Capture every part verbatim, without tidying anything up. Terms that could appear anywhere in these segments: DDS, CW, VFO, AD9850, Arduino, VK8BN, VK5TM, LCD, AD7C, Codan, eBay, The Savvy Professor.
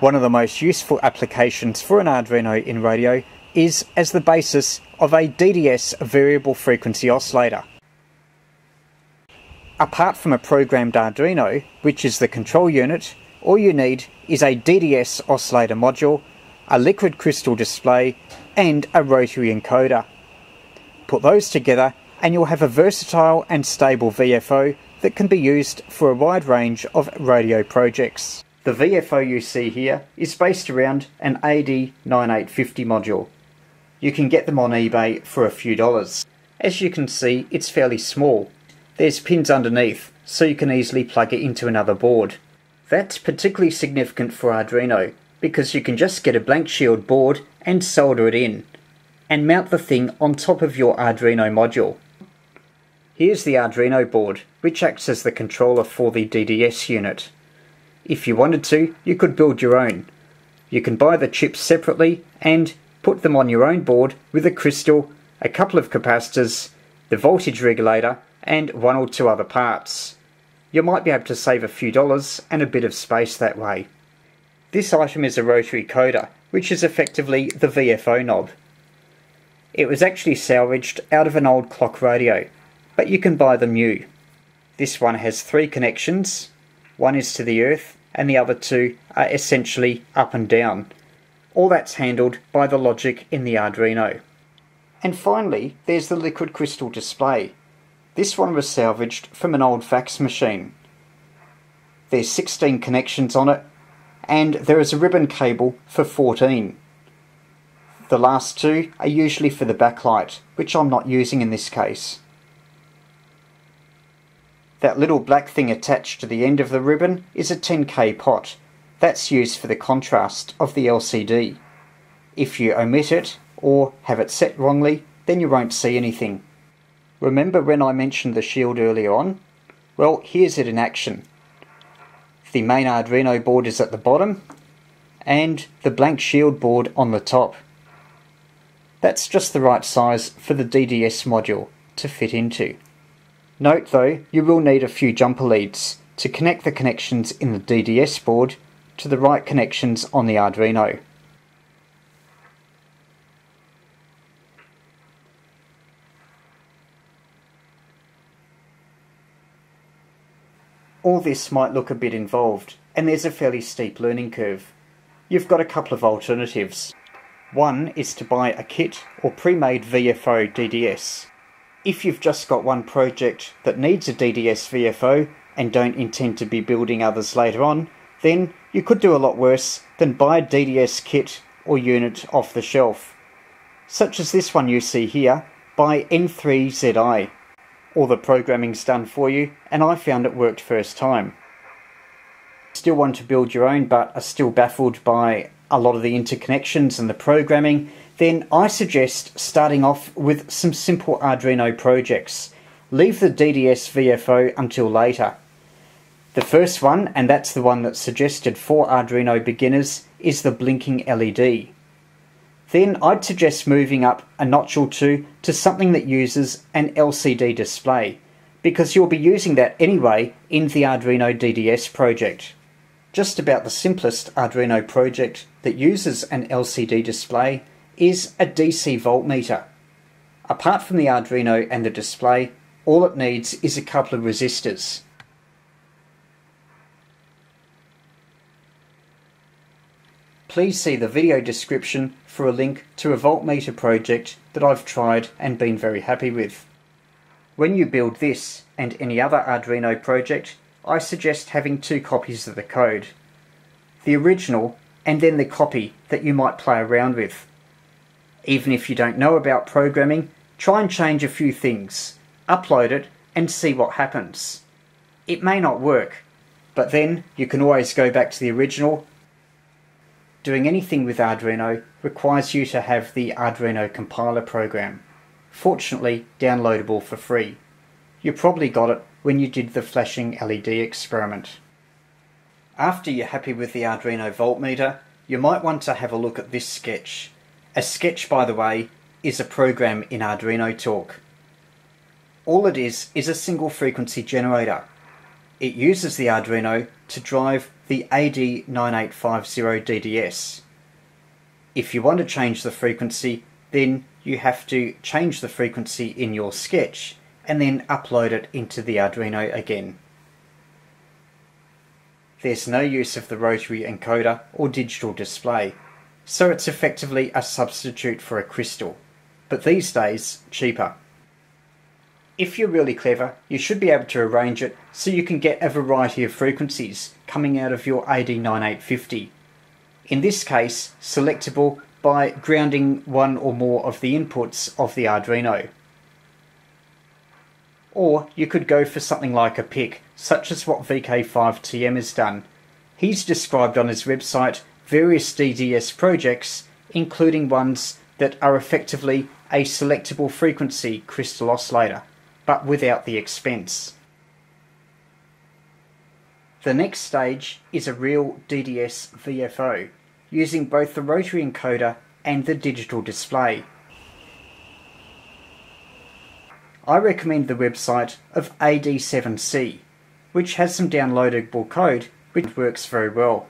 One of the most useful applications for an Arduino in radio is as the basis of a D D S variable frequency oscillator. Apart from a programmed Arduino, which is the control unit, all you need is a D D S oscillator module, a liquid crystal display, and a rotary encoder. Put those together and you'll have a versatile and stable V F O that can be used for a wide range of radio projects. The V F O you see here is based around an A D nine eight five zero module. You can get them on eBay for a few dollars. As you can see, it's fairly small. There's pins underneath, so you can easily plug it into another board. That's particularly significant for Arduino, because you can just get a blank shield board and solder it in, and mount the thing on top of your Arduino module. Here's the Arduino board, which acts as the controller for the D D S unit. If you wanted to, you could build your own. You can buy the chips separately and put them on your own board with a crystal, a couple of capacitors, the voltage regulator, and one or two other parts. You might be able to save a few dollars and a bit of space that way. This item is a rotary coder, which is effectively the V F O knob. It was actually salvaged out of an old clock radio, but you can buy them new. This one has three connections. One is to the earth, and the other two are essentially up and down. All that's handled by the logic in the Arduino. And finally, there's the liquid crystal display. This one was salvaged from an old fax machine. There's sixteen connections on it, and there is a ribbon cable for fourteen. The last two are usually for the backlight, which I'm not using in this case. That little black thing attached to the end of the ribbon is a ten K pot. That's used for the contrast of the L C D. If you omit it, or have it set wrongly, then you won't see anything. Remember when I mentioned the shield earlier on? Well, here's it in action. The main Arduino board is at the bottom, and the blank shield board on the top. That's just the right size for the D D S module to fit into. Note though, you will need a few jumper leads to connect the connections in the D D S board to the right connections on the Arduino. All this might look a bit involved, and there's a fairly steep learning curve. You've got a couple of alternatives. One is to buy a kit or pre-made V F O D D S. If you've just got one project that needs a D D S V F O and don't intend to be building others later on, then you could do a lot worse than buy a D D S kit or unit off the shelf. Such as this one you see here by N three Zi. All the programming's done for you, and I found it worked first time. Still want to build your own but are still baffled by a lot of the interconnections and the programming, then I suggest starting off with some simple Arduino projects. Leave the D D S V F O until later. The first one, and that's the one that's suggested for Arduino beginners, is the blinking L E D. Then I'd suggest moving up a notch or two to something that uses an L C D display, because you'll be using that anyway in the Arduino D D S project. Just about the simplest Arduino project that uses an L C D display is a D C voltmeter. Apart from the Arduino and the display, all it needs is a couple of resistors. Please see the video description for a link to a voltmeter project that I've tried and been very happy with. When you build this and any other Arduino project, I suggest having two copies of the code. The original, and then the copy that you might play around with. Even if you don't know about programming, try and change a few things, upload it, and see what happens. It may not work, but then you can always go back to the original. Doing anything with Arduino requires you to have the Arduino compiler program, fortunately downloadable for free. You probably got it when you did the flashing L E D experiment. After you're happy with the Arduino voltmeter, you might want to have a look at this sketch. A sketch, by the way, is a program in Arduino talk. All it is is a single frequency generator. It uses the Arduino to drive the A D nine eight five zero D D S. If you want to change the frequency, then you have to change the frequency in your sketch and then upload it into the Arduino again. There's no use of the rotary encoder or digital display, so it's effectively a substitute for a crystal, but these days cheaper. If you're really clever, you should be able to arrange it so you can get a variety of frequencies coming out of your A D nine eight five zero. In this case, selectable by grounding one or more of the inputs of the Arduino. Or you could go for something like a pick, such as what V K five T M has done. He's described on his website various D D S projects, including ones that are effectively a selectable frequency crystal oscillator, but without the expense. The next stage is a real D D S V F O, using both the rotary encoder and the digital display. I recommend the website of A D seven C, which has some downloadable code which works very well.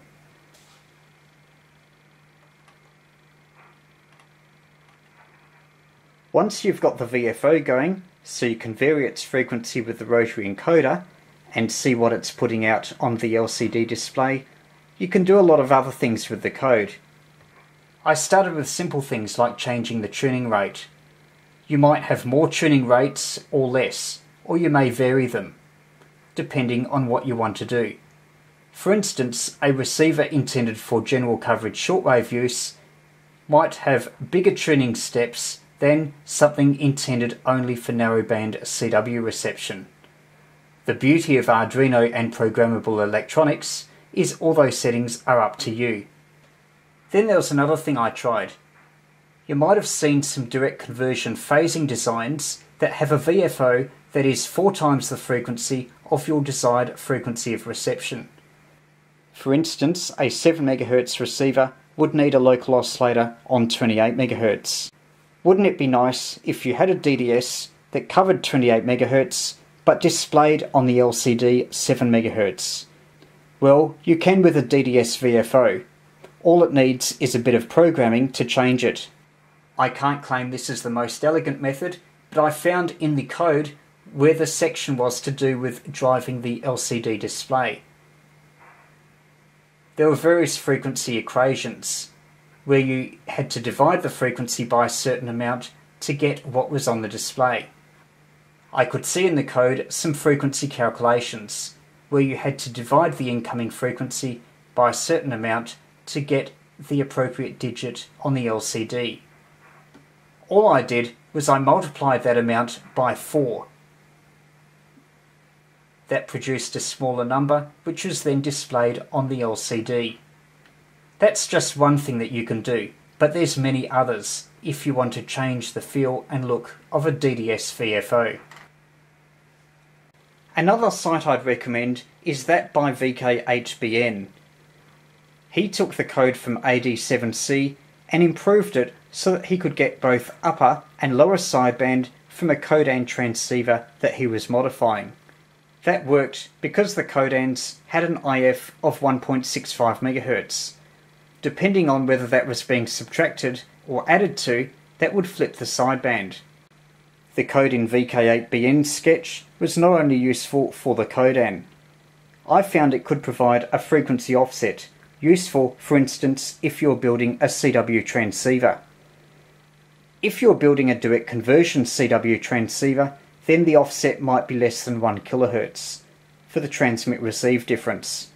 Once you've got the V F O going, so you can vary its frequency with the rotary encoder and see what it's putting out on the L C D display, you can do a lot of other things with the code. I started with simple things like changing the tuning rate. You might have more tuning rates or less, or you may vary them, depending on what you want to do. For instance, a receiver intended for general coverage shortwave use might have bigger tuning steps than something intended only for narrowband C W reception. The beauty of Arduino and programmable electronics is all those settings are up to you. Then there was another thing I tried. You might have seen some direct conversion phasing designs that have a V F O that is four times the frequency of your desired frequency of reception. For instance, a seven megahertz receiver would need a local oscillator on twenty-eight megahertz. Wouldn't it be nice if you had a D D S that covered twenty-eight megahertz but displayed on the L C D seven megahertz? Well, you can with a D D S V F O. All it needs is a bit of programming to change it. I can't claim this is the most elegant method, but I found in the code where the section was to do with driving the L C D display. There were various frequency equations, where you had to divide the frequency by a certain amount to get what was on the display. I could see in the code some frequency calculations, where you had to divide the incoming frequency by a certain amount to get the appropriate digit on the L C D. All I did was I multiplied that amount by four. That produced a smaller number, which was then displayed on the L C D. That's just one thing that you can do, but there's many others if you want to change the feel and look of a D D S V F O. Another site I'd recommend is that by V K H B N. He took the code from A D seven C and improved it so that he could get both upper and lower sideband from a Codan transceiver that he was modifying. That worked because the Codans had an I F of one point six five megahertz. Depending on whether that was being subtracted or added to, that would flip the sideband. The code in V K eight B N's sketch was not only useful for the Codan. I found it could provide a frequency offset, useful for instance if you're building a C W transceiver. If you're building a direct conversion C W transceiver, then the offset might be less than one kilohertz for the transmit-receive difference.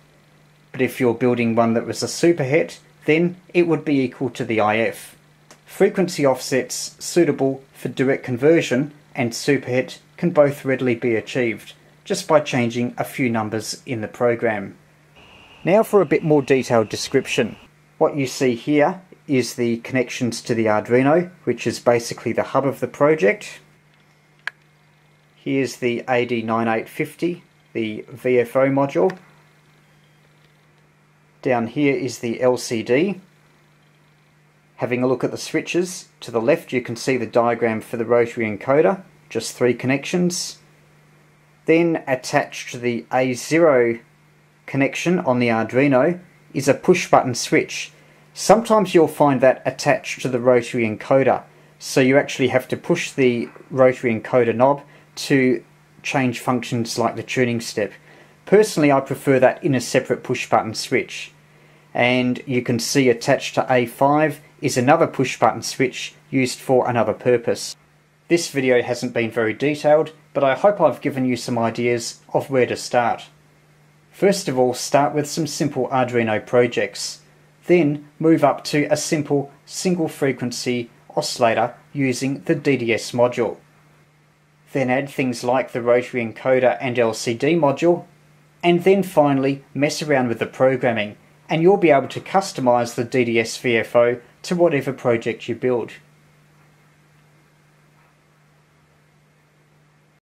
But if you're building one that was a superhet, then it would be equal to the I F. Frequency offsets suitable for direct conversion and superhet can both readily be achieved, just by changing a few numbers in the program. Now for a bit more detailed description. What you see here is the connections to the Arduino, which is basically the hub of the project. Here's the A D nine eight five zero, the V F O module. Down here is the L C D. Having a look at the switches, to the left you can see the diagram for the rotary encoder, just three connections. Then attached to the A zero connection on the Arduino is a push button switch. Sometimes you'll find that attached to the rotary encoder, so you actually have to push the rotary encoder knob to change functions like the tuning step. Personally, I prefer that in a separate push button switch. And you can see attached to A five is another push button switch used for another purpose. This video hasn't been very detailed, but I hope I've given you some ideas of where to start. First of all, start with some simple Arduino projects. Then move up to a simple single frequency oscillator using the D D S module. Then add things like the rotary encoder and L C D module, and then finally mess around with the programming, and you'll be able to customize the D D S V F O to whatever project you build.